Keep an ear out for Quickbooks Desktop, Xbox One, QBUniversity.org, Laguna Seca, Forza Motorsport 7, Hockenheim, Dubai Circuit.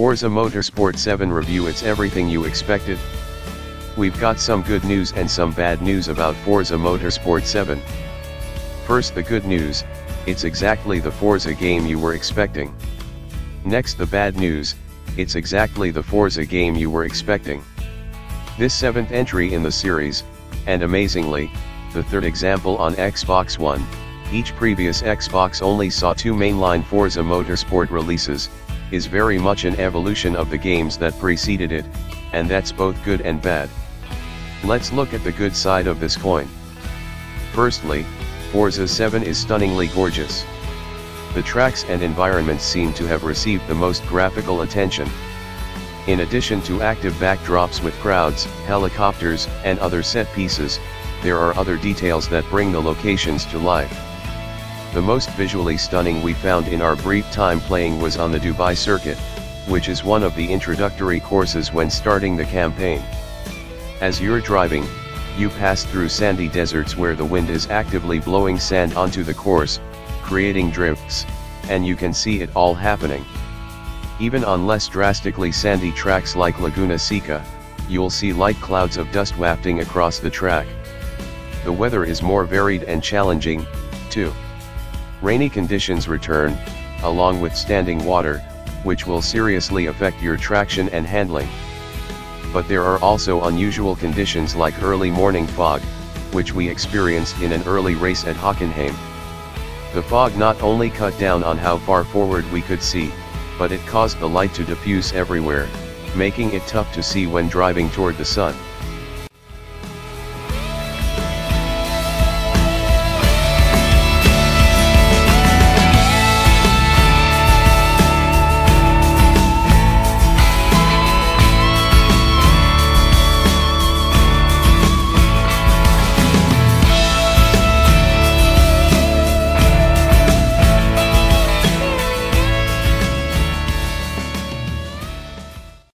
Forza Motorsport 7 review. It's everything you expected. We've got some good news and some bad news about Forza Motorsport 7. First, the good news, it's exactly the Forza game you were expecting. Next, the bad news, it's exactly the Forza game you were expecting. This seventh entry in the series, and amazingly, the third example on Xbox One. Each previous Xbox only saw two mainline Forza Motorsport releases, is very much an evolution of the games that preceded it, and that's both good and bad. Let's look at the good side of this coin. Firstly, Forza 7 is stunningly gorgeous. The tracks and environments seem to have received the most graphical attention. In addition to active backdrops with crowds, helicopters, and other set pieces, there are other details that bring the locations to life. The most visually stunning we found in our brief time playing was on the Dubai Circuit, which is one of the introductory courses when starting the campaign. As you're driving, you pass through sandy deserts where the wind is actively blowing sand onto the course, creating drifts, and you can see it all happening. Even on less drastically sandy tracks like Laguna Seca, you'll see light clouds of dust wafting across the track. The weather is more varied and challenging, too. Rainy conditions return, along with standing water, which will seriously affect your traction and handling. But there are also unusual conditions like early morning fog, which we experienced in an early race at Hockenheim. The fog not only cut down on how far forward we could see, but it caused the light to diffuse everywhere, making it tough to see when driving toward the sun.